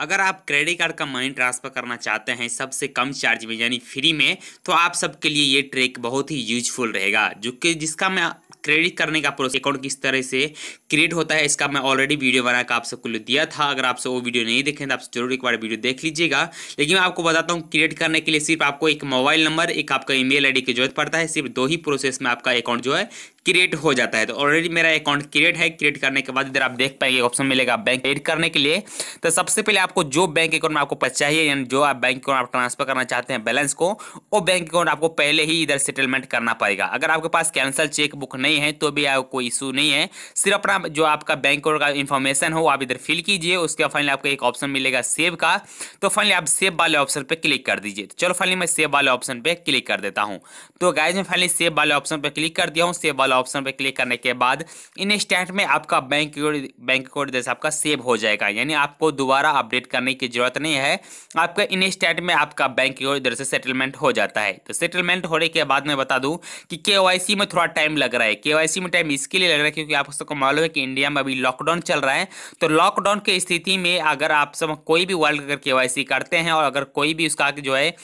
अगर आप credit card का मनी ट्रांसफ़र करना चाहते हैं सबसे कम चार्ज में यानी फ्री में, तो आप सबके लिए ये ट्रिक बहुत ही यूजफुल रहेगा, जो कि जिसका मैं क्रेडिट करने का प्रोसेस अकाउंट किस तरह से क्रिएट होता है इसका मैं ऑलरेडी वीडियो बनाकर आप सबको दिया था। अगर आपसे वो वीडियो नहीं देखें तो आप जरूर एक बार वीडियो देख लीजिएगा। लेकिन मैं आपको बताता हूँ क्रिएट करने के लिए सिर्फ आपको एक मोबाइल नंबर, एक आपका ईमेल आईडी की जरूरत पड़ता है। सिर्फ दो ही प्रोसेस में आपका अकाउंट जो है क्रिएट हो जाता है। तो ऑलरेडी मेरा अकाउंट क्रिएट है। क्रिएट करने के बाद इधर आप देख पाएंगे ऑप्शन मिलेगा बैंक एड करने के लिए। तो सबसे पहले आपको जो बैंक अकाउंट में आपको पैसा चाहिए यानी जो आप बैंक अकाउंट आप ट्रांसफर करना चाहते हैं बैलेंस को, वो बैंक अकाउंट आपको पहले ही इधर सेटलमेंट करना पड़ेगा। अगर आपके पास कैंसल चेक बुक नहीं है तो भी आपको इशू नहीं है, सिर्फ अपना जो आपका बैंक अकाउंट का इन्फॉर्मेशन हो आप इधर फिल कीजिए। उसके बाद फाइनली आपको एक ऑप्शन मिलेगा सेव का, तो फाइनली आप सेव वाले ऑप्शन पर क्लिक कर दीजिए। चलो फाइनली मैं सेव वाले ऑप्शन पर क्लिक कर देता हूँ। तो गाइस मैं फाइनली सेव वाले ऑप्शन पर क्लिक कर दिया हूँ। सेव वाले ऑप्शन पर क्लिक करने के बाद इंस्टेंट में आपका बैंक कोड जैसे आपका सेव हो जाएगा, यानी आपको दोबारा अपडेट करने की जरूरत नहीं है। आपका इंस्टेंट में आपका बैंक कोड इधर से सेटलमेंट हो जाता है। तो सेटलमेंट होने के बाद मैं बता दूं कि केवाईसी में थोड़ा टाइम लग रहा है। केवाईसी में टाइम इसके लिए लग रहा है क्योंकि आप सबको मालूम है कि इंडिया में अभी लॉकडाउन चल रहा है। तो लॉकडाउन की स्थिति में अगर आप सब कोई भी वर्ल्ड अगर केवाईसी करते हैं और अगर कोई भी उसका जो है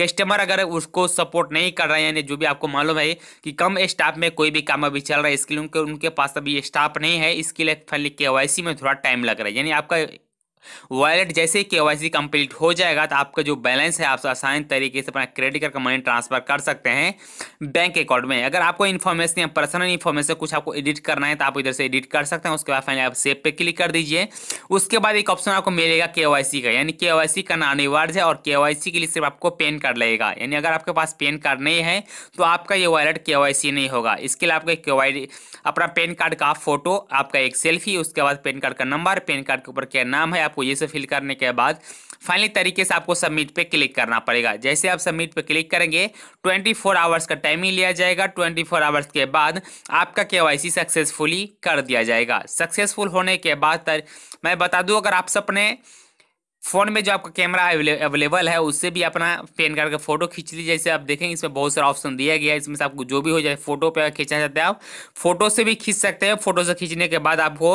कस्टमर अगर उसको सपोर्ट नहीं कर रहा है, यानी जो भी आपको मालूम है कि कम स्टाफ में कोई भी काम अभी चल रहा है इसके लिए उनके पास अभी स्टाफ नहीं है, इसके लिए फाइनली केवाईसी में थोड़ा टाइम लग रहा है। यानी आपका वॉलेट जैसे केवाईसी कंप्लीट हो जाएगा तो आपका जो बैलेंस है आप आसान तरीके से अपना क्रेडिट कार्ड का मनी ट्रांसफर कर सकते हैं बैंक अकाउंट में। अगर आपको इन्फॉर्मेशन या पर्सनल इन्फॉर्मेशन कुछ आपको एडिट करना है तो आप इधर से एडिट कर सकते हैं। उसके बाद फाइनली आप सेव पे क्लिक कर दीजिए। उसके बाद एक ऑप्शन आपको मिलेगा केवाईसी का, यानी केवाईसी करना अनिवार्य है और केवाईसी के लिए सिर्फ आपको पैन कार्ड लगेगा। यानी अगर आपके पास पैन कार्ड नहीं है तो आपका ये वॉलेट केवाईसी नहीं होगा। इसके लिए आपको अपना पैन कार्ड का फोटो, आपका एक सेल्फी, उसके बाद पैन कार्ड का नंबर, पैन कार्ड के ऊपर क्या नाम है, आपको ये सब फिल करने के बाद फाइनली तरीके से आपको सबमिट पे क्लिक करना पड़ेगा। जैसे आप सबमिट पे क्लिक करेंगे 24 आवर्स का टाइमिंग लिया जाएगा। 24 आवर्स के बाद आपका केवाईसी सक्सेसफुली कर दिया जाएगा। सक्सेसफुल होने के बाद मैं बता दूं अगर आप अपने फ़ोन में जो आपका कैमरा अवेलेबल है उससे भी अपना पैन कार्ड का फोटो खींच लीजिए। जैसे आप देखेंगे इसमें बहुत सारा ऑप्शन दिया गया है, इसमें से आपको जो भी हो जाए फोटो पे खींचना चाहते हैं आप फोटो से भी खींच सकते हैं। फोटो से खींचने के बाद आपको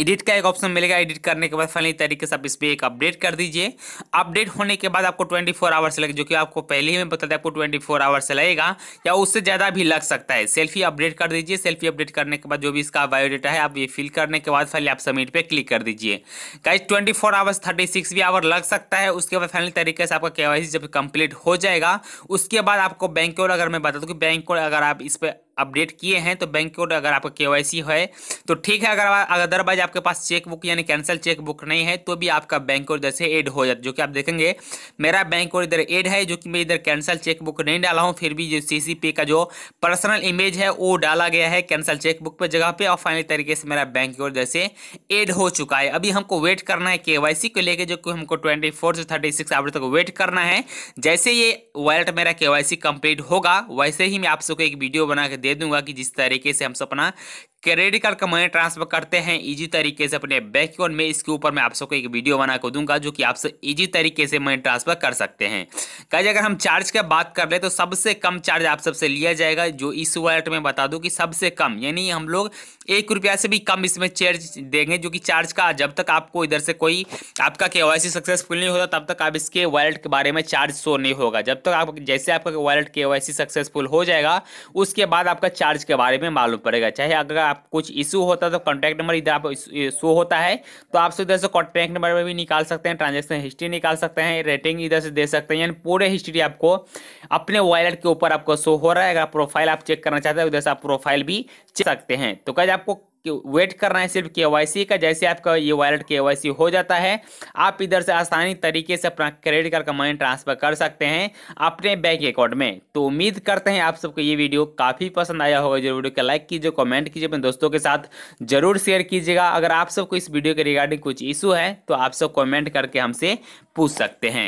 एडिट का एक ऑप्शन मिलेगा। एडिट करने के बाद फाइनली तरीके से आप इस पर एक अपडेट कर दीजिए। अपडेट होने के बाद आपको 24 आवर्स लगे, जो कि आपको पहले ही मैं बता दें आपको 24 आवर्स लगेगा या उससे ज़्यादा भी लग सकता है। सेल्फी अपडेट कर दीजिए। सेल्फी अपडेट करने के बाद जो भी इसका बायोडाटा है आप ये फिल करने के बाद फाइनली आप सबमिट पर क्लिक कर दीजिए। गाइस 24 आवर्स 36 भी आवर लग सकता है। उसके बाद फाइनली तरीके से आपका केवाईसी जब कंप्लीट हो जाएगा उसके बाद आपको बैंक कोड, अगर मैं बता दूँ कि बैंक कोड अगर आप इस पर अपडेट किए हैं तो बैंक कोड अगर आपका केवाईसी है तो ठीक है, अगर अदरवाइज आपके पास चेक बुक यानी कैंसल चेक बुक नहीं है तो भी आपका बैंक कोड इधर से ऐड हो जाता है। जो कि आप देखेंगे मेरा बैंक कोड इधर ऐड है, जो कि मैं इधर कैंसल चेक बुक नहीं डाला हूं, फिर भी जो सीसीपी का जो पर्सनल इमेज है वो डाला गया है कैंसल चेक बुक पर जगह पर। और फाइनली तरीके से मेरा बैंक कोड इधर से ऐड हो चुका है। अभी हमको वेट करना है केवाईसी को लेकर, जो कि हमको 24 से 36 आवर तक वेट करना है। जैसे ये वॉलेट मेरा केवाईसी कंप्लीट होगा वैसे ही मैं आप सबको एक वीडियो बना के दे दूंगा कि जिस तरीके से हम सब अपना क्रेडिट कार्ड का मनी ट्रांसफर करते हैं इजी तरीके से अपने बैंक अकाउंट में। इसके ऊपर मैं आप सबको एक वीडियो बना कर दूंगा जो कि आप सब इजी तरीके से मनी ट्रांसफर कर सकते हैं। गाइस अगर हम चार्ज की बात कर ले तो सबसे कम चार्ज आप सबसे लिया जाएगा, जो इस वॉलेट में बता दूं कि सबसे कम, यानी हम लोग 1 रुपया से भी कम इसमें चार्ज देंगे, जो कि चार्ज का जब तक आपको इधर से कोई आपका केवाईसी सक्सेसफुल नहीं होता तब तक आप इसके वॉलेट के बारे में चार्ज शो नहीं होगा। जब तक आप जैसे आपका वॉलेट केवाईसी सक्सेसफुल हो जाएगा उसके बाद आपका चार्ज के बारे में मालूम पड़ेगा। चाहे अगर आप कुछ इशू होता है तो कॉन्टैक्ट नंबर इधर आप शो होता है तो आप इधर से कॉन्टैक्ट नंबर में भी निकाल सकते हैं, ट्रांजैक्शन हिस्ट्री निकाल सकते हैं, रेटिंग इधर से दे सकते हैं, यानी पूरे हिस्ट्री आपको अपने वॉलेट के ऊपर आपको शो हो रहा है। अगर प्रोफाइल आप चेक करना चाहते हैं उधर से आप प्रोफाइल भी चेक सकते हैं। तो गाइस आपको वेट करना है सिर्फ केवाईसी का। जैसे आपका ये वॉलेट केवाईसी हो जाता है आप इधर से आसानी तरीके से अपना क्रेडिट कार्ड का मनी ट्रांसफर कर सकते हैं अपने बैंक अकाउंट में। तो उम्मीद करते हैं आप सबको ये वीडियो काफ़ी पसंद आया होगा। जरूर वीडियो को लाइक कीजिए, कमेंट कीजिए, अपने दोस्तों के साथ जरूर शेयर कीजिएगा। अगर आप सबको इस वीडियो के रिगार्डिंग कुछ इशू है तो आप सब कॉमेंट करके हमसे पूछ सकते हैं।